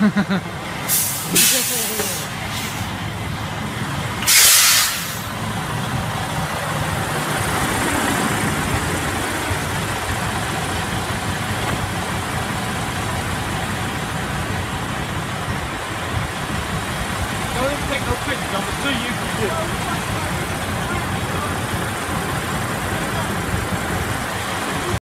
Don't take no pictures, I'm going to see you.